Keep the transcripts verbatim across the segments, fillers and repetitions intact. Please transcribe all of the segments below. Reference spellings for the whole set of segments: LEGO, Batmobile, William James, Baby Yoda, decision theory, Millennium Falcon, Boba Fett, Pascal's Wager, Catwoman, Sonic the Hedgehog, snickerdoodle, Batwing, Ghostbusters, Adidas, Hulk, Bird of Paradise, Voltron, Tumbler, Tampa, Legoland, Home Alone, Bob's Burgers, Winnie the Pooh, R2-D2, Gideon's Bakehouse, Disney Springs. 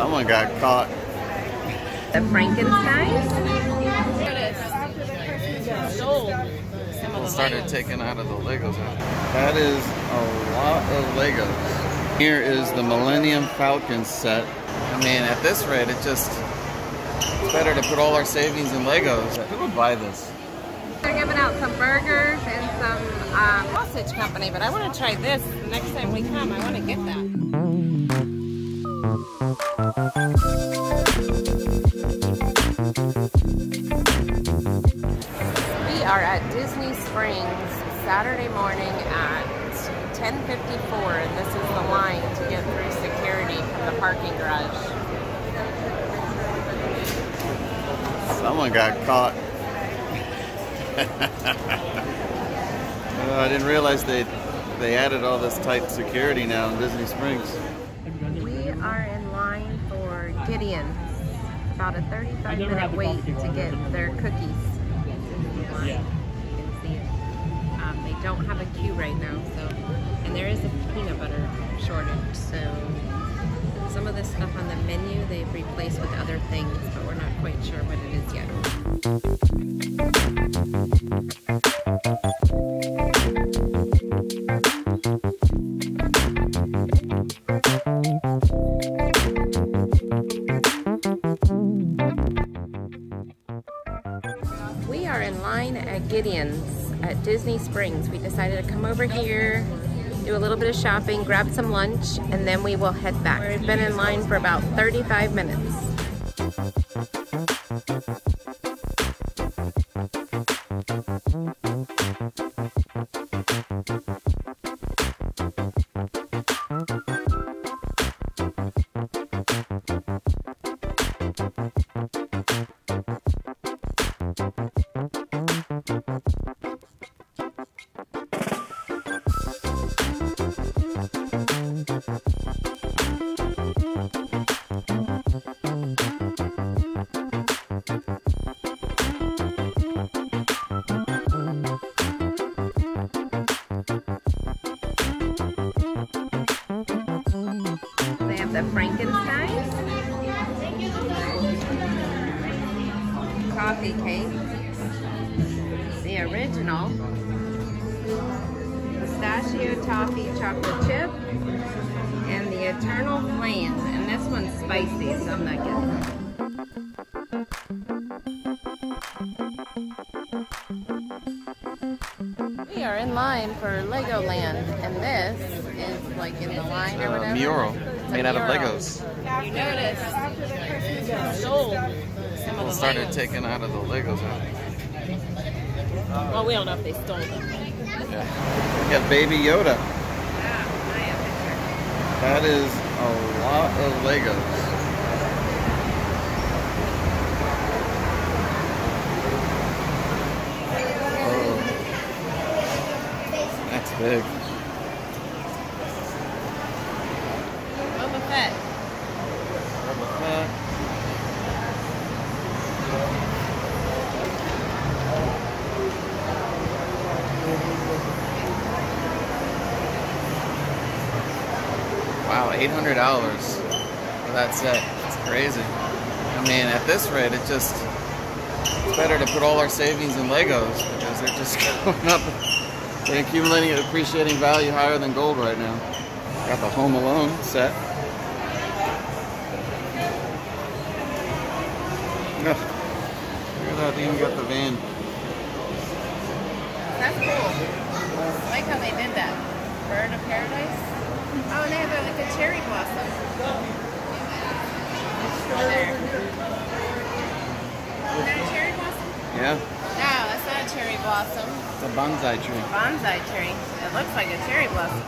Someone got caught. The Frankenstein? Sold. People started taking out of the Legos. That is a lot of Legos. Here is the Millennium Falcon set. I mean, at this rate, it just, it's better to put all our savings in Legos. Who would buy this? They're giving out some burgers and some um, sausage company, but I want to try this the next time we come. I want to get that. We are at Disney Springs Saturday morning at ten fifty-four, and this is the line to get through security from the parking garage. Someone got caught. uh, I didn't realize they they added all this tight security now in Disney Springs. We are in line for Gideon's. About a thirty-five minute wait to get their cookies. Yeah. You can see it. Um, they don't have a queue right now, so and there is a peanut butter shortage. So some of the stuff on the menu they've replaced with other things, but we're not quite sure what it is yet. We are in line at Gideon's at Disney Springs. We decided to come over here, do a little bit of shopping, grab some lunch, and then we will head back. We've been in line for about thirty-five minutes. The Frankenstein, coffee cake, the original, pistachio toffee chocolate chip, and the eternal flames. And this one's spicy, so I'm not getting it. We are in line for Legoland, and this is like in the line or whatever. Uh, mural made out of Legos. You noticed sold some of the started taking out of the Legos. Well, we don't know if they stole them. Yeah. We got Baby Yoda. That is a lot of Legos. Big. Boba Fett. Boba Fett. Wow, eight hundred dollars for that set. It's crazy. I mean, at this rate, it just it's better to put all our savings in Legos because they're just going up. They're accumulating and appreciating value higher than gold right now. Got the Home Alone set. Look at that, they even got the van. That's cool. I like how they did that. Bird of Paradise. Oh, and they have like a cherry blossom. Oh, there. Is that a cherry blossom? Yeah. Cherry blossom. It's a bonsai tree. Bonsai tree. It looks like a cherry blossom.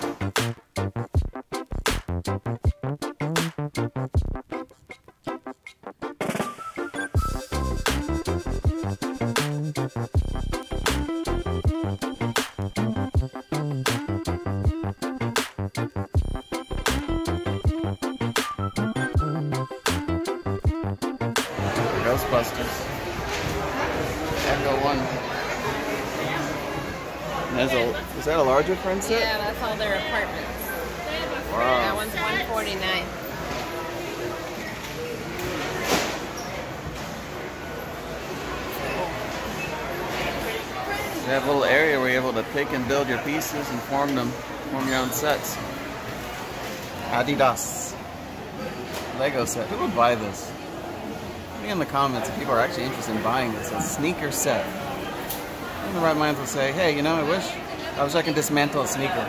Ghostbusters. Echo one. A, is that a larger friend set? Yeah, that's all their apartments. Wow. That one's one forty-nine. have a little area where you're able to pick and build your pieces and form them, form your own sets. Adidas. Lego set. Who would buy this? Put me in the comments if people are actually interested in buying this. A sneaker set. In the right minds will say, hey, you know, I wish I wish I could dismantle a sneaker.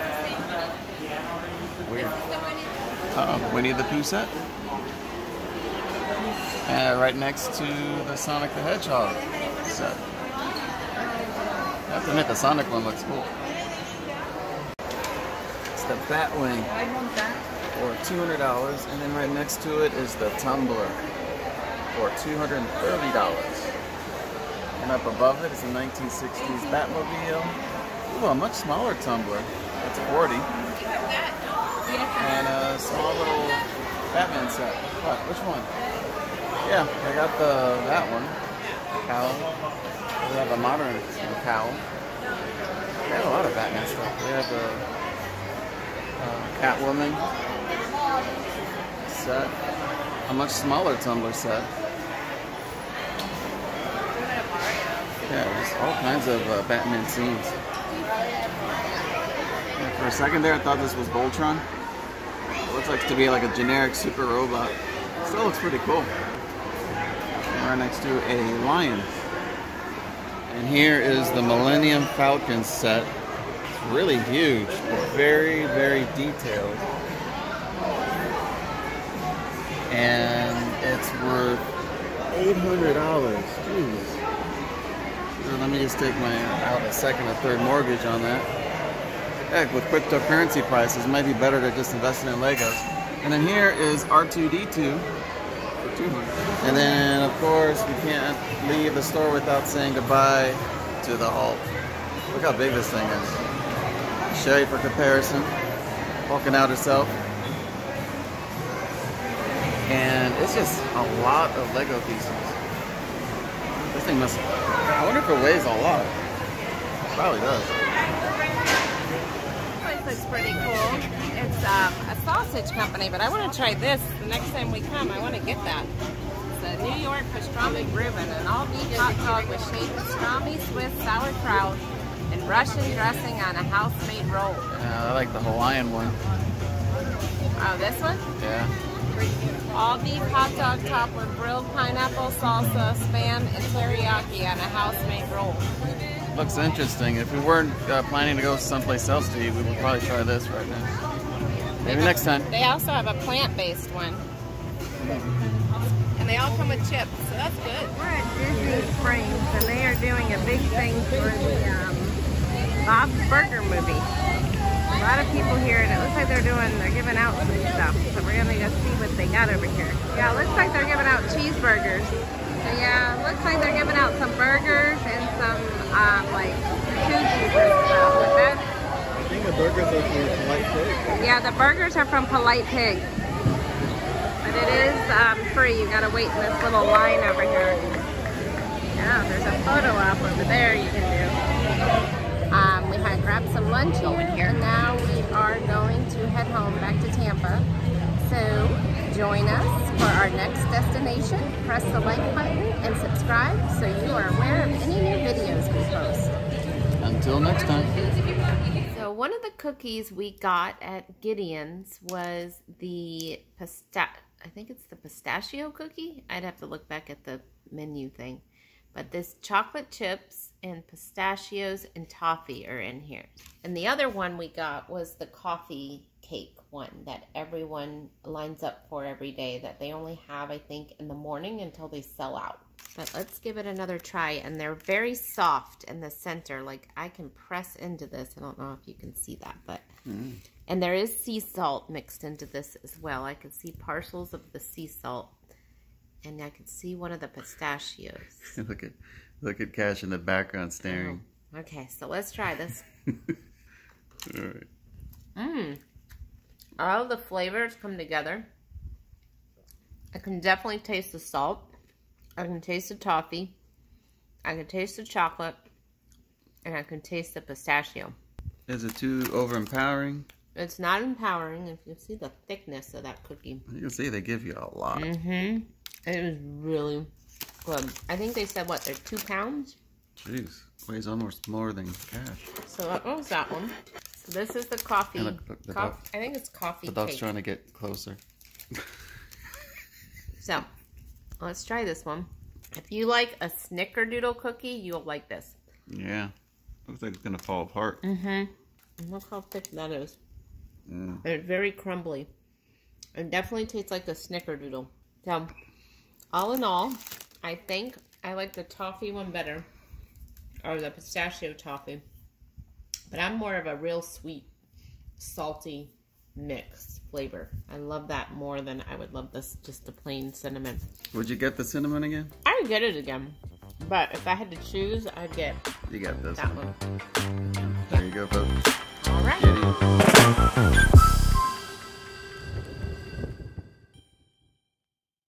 Weird. Uh-oh. Winnie the Pooh set. Uh, right next to the Sonic the Hedgehog set. I have to admit, the Sonic one looks cool. It's the Batwing for two hundred dollars, and then right next to it is the Tumbler for two hundred thirty dollars. And up above it is the nineteen sixties Batmobile. Ooh, a much smaller Tumbler. That's forty dollars. And a small little Batman set. What? Which one? Yeah, I got the that one. The cowl. We have a modern cowl. They have a lot of Batman stuff. They have the uh, Catwoman set. A much smaller Tumbler set. Yeah, just all kinds of uh, Batman scenes. Yeah, for a second there, I thought this was Voltron. It looks like to be like a generic super robot. Still looks pretty cool. Right next to a lion. And here is the Millennium Falcon set. It's really huge, but very, very detailed. And it's worth eight hundred dollars. Jeez. So let me just take my out a second or third mortgage on that. Heck, with cryptocurrency prices, it might be better to just invest in Legos. And then here is R two D two. And then, of course, we can't leave the store without saying goodbye to the Hulk. Look how big this thing is. I'll show you for comparison. Hulking out herself. And it's just a lot of Lego pieces. This thing must... I wonder if it weighs a lot. It probably does. This looks pretty cool. It's um, a sausage company, but I want to try this the next time we come. I want to get that. It's a New York pastrami ribbon, an all-beef hot dog with shaved pastrami, Swiss sauerkraut, and Russian dressing on a house-made roll. Yeah, I like the Hawaiian one. Oh, this one? Yeah. All-beef hot dog topped with grilled pineapple, salsa, Spam, and teriyaki on a house-made roll. Looks interesting. If we weren't uh, planning to go someplace else to eat, we would probably try this right now. Maybe have, next time. They also have a plant-based one. And they all come with chips, so that's good. We're at Disney Springs, and they are doing a big thing for the um, Bob's Burger movie. A lot of people here, and it looks like they're doing, they're giving out some stuff. So we're gonna go see what they got over here. Yeah, it looks like they're giving out cheeseburgers. So yeah, it looks like they're giving out some burgers and some um, like koozies and stuff. But that's I think the burgers are from Polite Pig. Yeah, the burgers are from Polite Pig. But it is um, free. You gotta wait in this little line over here. Yeah, there's a photo op over there you can do. Um, we had grabbed some lunch here, and now we are going to head home back to Tampa. So join us for our next destination. Press the like button and subscribe so you are aware of any new videos we post. Until next time. So one of the cookies we got at Gideon's was the pista I think it's the pistachio cookie. I'd have to look back at the menu thing. But this chocolate chips and pistachios and toffee are in here. And the other one we got was the coffee cake one that everyone lines up for every day that they only have, I think, in the morning until they sell out. But let's give it another try, and they're very soft in the center. Like, I can press into this. I don't know if you can see that, but... Mm. And there is sea salt mixed into this as well. I can see parcels of the sea salt, and I can see one of the pistachios. look at look at Cash in the background staring. Oh. Okay, so let's try this. All right. Mmm. All the flavors come together. I can definitely taste the salt. I can taste the toffee, I can taste the chocolate, and I can taste the pistachio. Is it too overempowering? It's not empowering. If you see the thickness of that cookie. You can see they give you a lot. Mm-hmm. It was really good. I think they said, what, they're two pounds? Jeez. weighs almost more than cash. So that one's that one. So this is the coffee. And look, look, the Co dog, I think it's coffee. The dog's cake. Trying to get closer. So, let's try this one. If you like a snickerdoodle cookie, you'll like this. Yeah. Looks like it's going to fall apart. Mm-hmm. Look how thick that is. Mm. It's very crumbly. It definitely tastes like a snickerdoodle. So, all in all, I think I like the toffee one better. Or the pistachio toffee. But I'm more of a real sweet, salty mix flavor. I love that more than I would love this, just the plain cinnamon. Would you get the cinnamon again? I would get it again. But if I had to choose, I'd get you got this that one. one. There you go, folks. All right.